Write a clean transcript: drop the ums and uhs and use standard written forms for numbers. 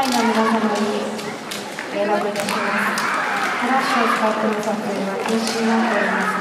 会の皆様にお選びいたします。話を使っていただくのは禁止になっております。